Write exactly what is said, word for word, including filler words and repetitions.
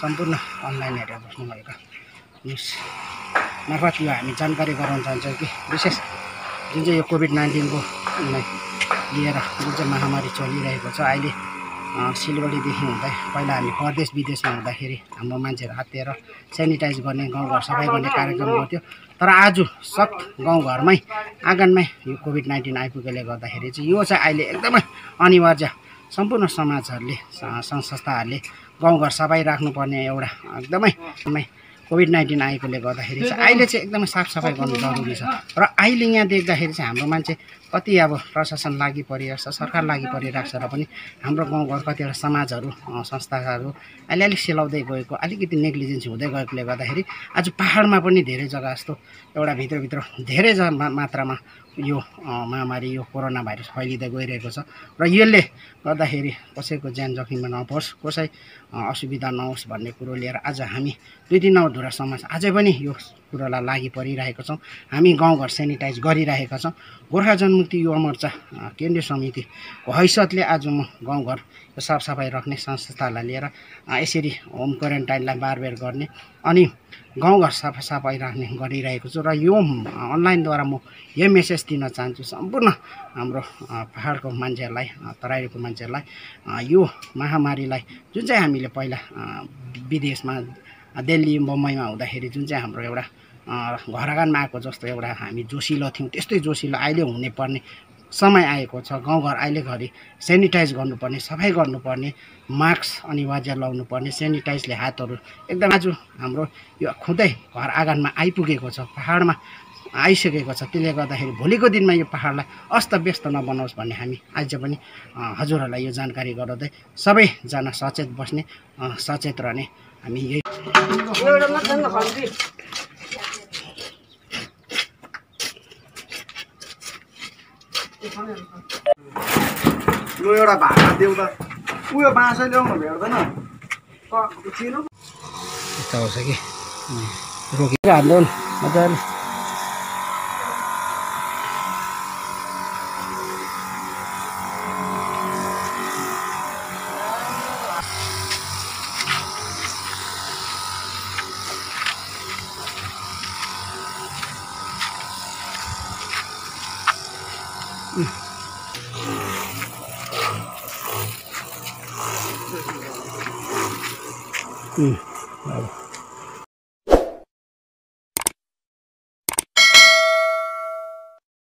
सम्पूर्ण अनलाइन हेरेर बस्नुभएको न्युज मार्फत यो हामी जानकारी गराउन चाहन्छौँ कि विशेष जुन चाहिँ यो कोभिड नाइन्टिनको लिएर जुन चाहिँ महामारी चलिरहेको छ अहिले सिलगढीदेखि हुँदै पहिला हामी परदेश विदेशमा हुँदाखेरि हाम्रो मान्छेहरू हातेर सेनिटाइज गर्ने गाउँघर सफाइ गर्ने कार्यक्रम गर्थ्यो तर आज सब गाउँघरमै आँगनमै यो कोभिड नाइन्टिन आइपुगेले गर्दाखेरि चाहिँ यो चाहिँ अहिले एकदमै अनिवार्य सम्पूर्ण समाजहरूले सङ्घ संस्थाहरूले गाउँघर सफाइ राख्नुपर्ने एउटा एकदमै कोभिड नाइन्टिन आएकोले गर्दाखेरि चाहिँ अहिले चाहिँ एकदमै साफसफाइ गर्नु जरुरी छ र अहिले यहाँ देख्दाखेरि चाहिँ हाम्रो मान्छे कति अब प्रशासन लागि परिरहेछ सरकार लागि परिरहेको छ र पनि हाम्रो गाउँघर कतिवटा समाजहरू संस्थाहरू अलि अलि सेलाउँदै गएको अलिकति नेग्लिजेन्स हुँदै गएकोले गर्दाखेरि आज पहाडमा पनि धेरै जग्गा जस्तो एउटा भित्रभित्र धेरै मात्रामा यो महामारी यो कोरोना भाइरस फैलिँदै गइरहेको छ र यसले गर्दाखेरि कसैको ज्यान जोखिममा नपरोस् कसै असुविधा नहोस् भन्ने कुरो लिएर आज हामी दुई तिनवटा धुरा समाज अझै पनि यो कुरोलाई लागि परिरहेको छौँ। हामी गाउँघर सेनिटाइज गरिरहेका छौँ। गोर्खा जनमुक्ति युवा मोर्चा केन्द्रीय समितिको हैसियतले आज म गाउँघर साफसफाइ राख्ने संस्थालाई लिएर यसरी होम क्वारेन्टाइनलाई बारबेर गर्ने अनि गाउँघर साफा सफाइ राख्ने गरिरहेको छु र यो अनलाइनद्वारा म यो मेसेज दिन चाहन्छु सम्पूर्ण हाम्रो पहाडको मान्छेहरूलाई तराईको मान्छेहरूलाई यो महामारीलाई जुन चाहिँ हामीले पहिला विदेशमा दिल्ली बम्बईमा हुँदाखेरि जुन चाहिँ हाम्रो एउटा घरआँगनमा आएको जस्तो एउटा हामी जोसिलो थियौँ त्यस्तै जोसिलो अहिले हुने पर्ने समय आएको छ। गाउँघर अहिले घरि सेनिटाइज गर्नुपर्ने सफाइ गर्नुपर्ने मास्क अनिवार्य लाउनुपर्ने सेनिटाइजले हातहरू एकदम आज हाम्रो यो खुदै घर आँगनमा आइपुगेको छ पहाडमा आइसकेको छ त्यसले गर्दाखेरि भोलिको दिनमा यो पहाडलाई अस्तव्यस्त नबनाओस् भन्ने हामी आज पनि हजुरहरूलाई यो जानकारी गराउँदै सबैजना सचेत बस्ने सचेत रहने हामी यही लु एउटा भाडा देऊ त उयो बाँसै ल्याउनु भेट्दैन यता आउँछ कि रोकिहाल्नु मजाले Mm.